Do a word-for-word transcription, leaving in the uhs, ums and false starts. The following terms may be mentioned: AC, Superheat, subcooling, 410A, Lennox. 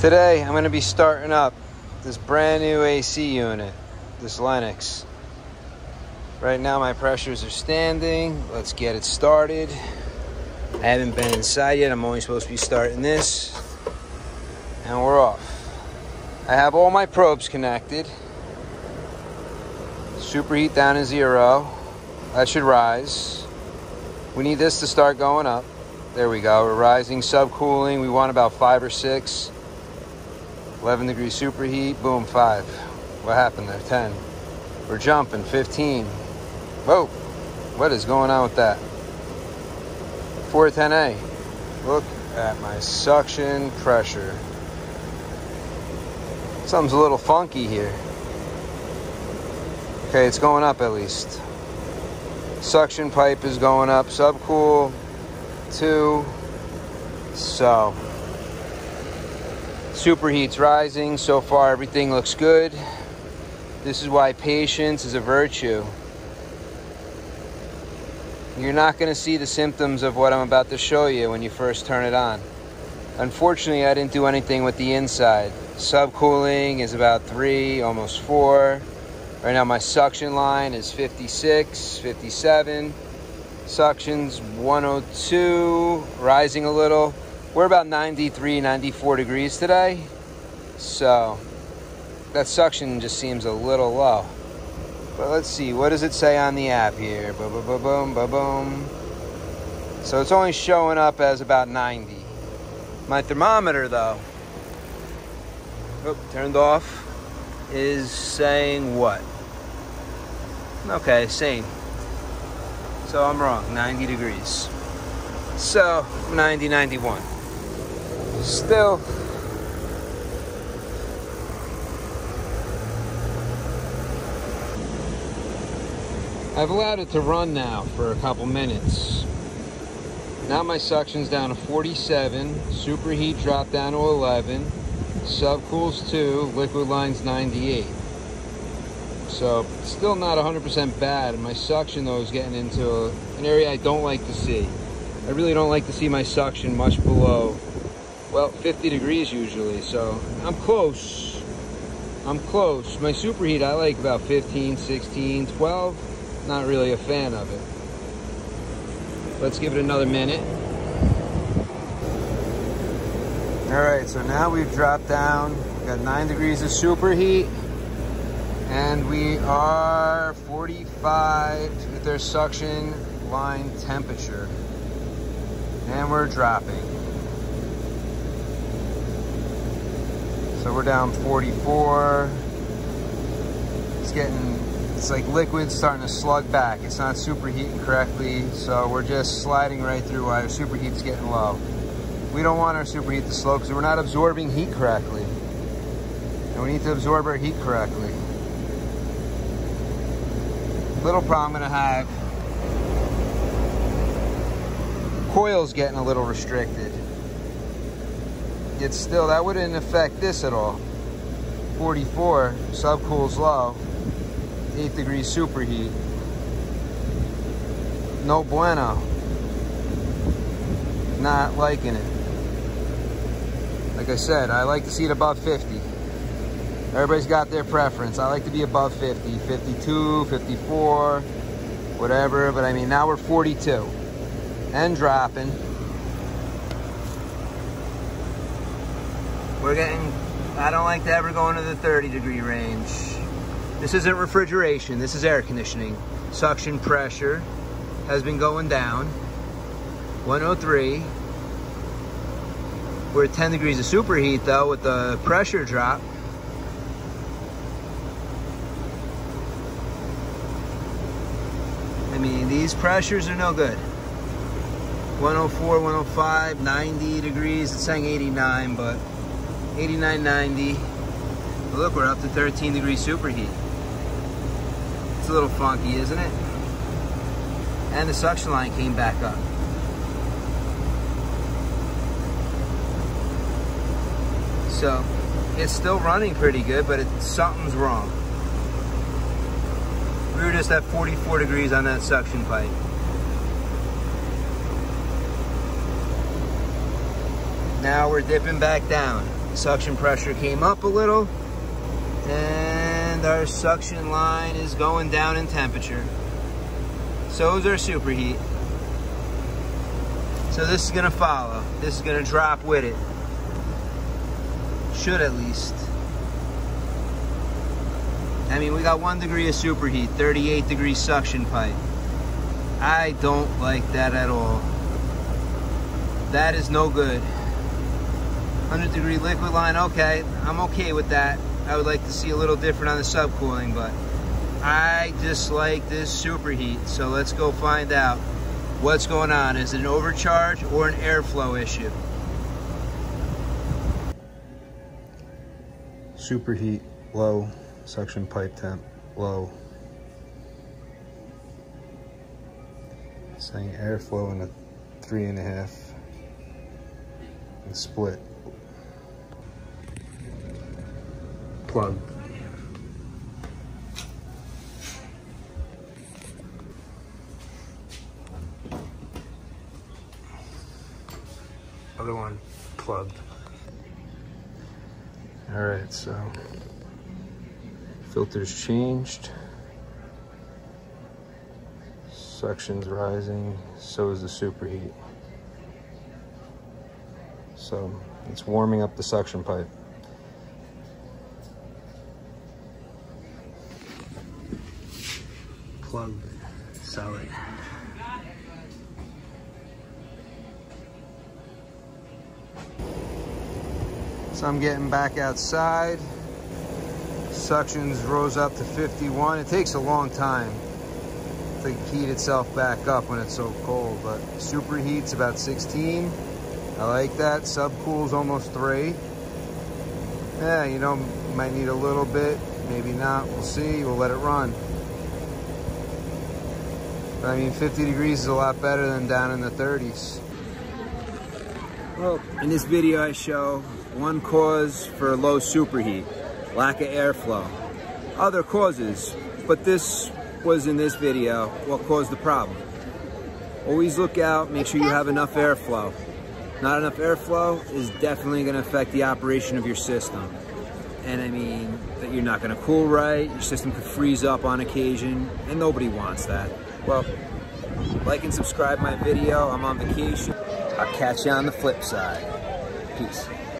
Today I'm going to be starting up this brand new A C unit, this Lennox. Right now my pressures are standing. Let's get it started. I haven't been inside yet. I'm only supposed to be starting this. And we're off. I have all my probes connected. Superheat down in zero. That should rise. We need this to start going up. There we go. We're rising, subcooling. We want about five or six. eleven degrees superheat, boom, five. What happened there? ten. We're jumping, fifteen. Whoa, what is going on with that? four ten A. Look at my suction pressure. Something's a little funky here. Okay, it's going up at least. Suction pipe is going up, subcool, two, so. Superheat's rising. So far, everything looks good. This is why patience is a virtue. You're not going to see the symptoms of what I'm about to show you when you first turn it on. Unfortunately, I didn't do anything with the inside. Subcooling is about three, almost four. Right now, my suction line is fifty-six, fifty-seven. Suction's one oh two, rising a little. We're about ninety-three, ninety-four degrees today, so that suction just seems a little low. But let's see, what does it say on the app here? Boom, boom, boom, boom, boom, boom. So it's only showing up as about ninety. My thermometer, though, oh, turned off, is saying what? Okay, same. So I'm wrong, ninety degrees. So, ninety, ninety-one. Still, I've allowed it to run now for a couple minutes. Now my suction's down to forty-seven, superheat dropped down to eleven, subcool's two, liquid line's ninety-eight. So, still not one hundred percent bad, and my suction though is getting into a, an area I don't like to see. I really don't like to see my suction much below, well, fifty degrees usually, so I'm close. I'm close. My superheat, I like about fifteen, sixteen, twelve. Not really a fan of it. Let's give it another minute. All right, so now we've dropped down. We've got nine degrees of superheat, and we are forty-five with their suction line temperature. And we're dropping. So we're down forty-four. It's getting, it's like liquid's starting to slug back. It's not superheating correctly. So we're just sliding right through. Our superheat's getting low. We don't want our superheat to slow because we're not absorbing heat correctly. And we need to absorb our heat correctly. Little problem I'm gonna have. Coil's getting a little restricted. Yet still, that wouldn't affect this at all. forty-four, subcool's low, eight degrees superheat. No bueno. Not liking it. Like I said, I like to see it above fifty. Everybody's got their preference. I like to be above fifty, fifty-two, fifty-four, whatever. But I mean, now we're forty-two. And dropping. We're getting, I don't like to ever go into the thirty degree range. This isn't refrigeration, this is air conditioning. Suction pressure has been going down. one oh three. We're at ten degrees of superheat though with the pressure drop. I mean, these pressures are no good. one oh four, one oh five, ninety degrees. It's saying eighty-nine, but eighty-nine, ninety. But look, we're up to thirteen degrees superheat. It's a little funky, isn't it? And the suction line came back up. So it's still running pretty good, but it, something's wrong. We were just at forty-four degrees on that suction pipe. Now we're dipping back down. Suction pressure came up a little, and our suction line is going down in temperature. So is our superheat. So this is gonna follow. This is gonna drop with it. Should at least. I mean, we got one degree of superheat, thirty-eight degree suction pipe. I don't like that at all. That is no good. one hundred degree liquid line, okay, I'm okay with that. I would like to see a little different on the subcooling, but I dislike this superheat. So let's go find out what's going on. Is it an overcharge or an airflow issue? Superheat, low. Suction pipe temp, low. Saying airflow in a three and a half. And split. Plug. Other one plugged. All right, so. Filters changed, suction's rising, so is the superheat. So it's warming up the suction pipe. Plug solid. So I'm getting back outside. Suctions rose up to fifty-one. It takes a long time to heat itself back up when it's so cold, but superheat's about sixteen. I like that. Subcool's almost three. Yeah, you know, might need a little bit, maybe not. We'll see. We'll let it run. But, I mean, fifty degrees is a lot better than down in the thirties. Well, in this video I show one cause for low superheat. Lack of airflow. Other causes, but this was in this video what caused the problem. Always look out, make sure you have enough airflow. Not enough airflow is definitely gonna affect the operation of your system. And I mean, that you're not gonna cool right, your system could freeze up on occasion, and nobody wants that. Well, like and subscribe my video, I'm on vacation. I'll catch you on the flip side. Peace.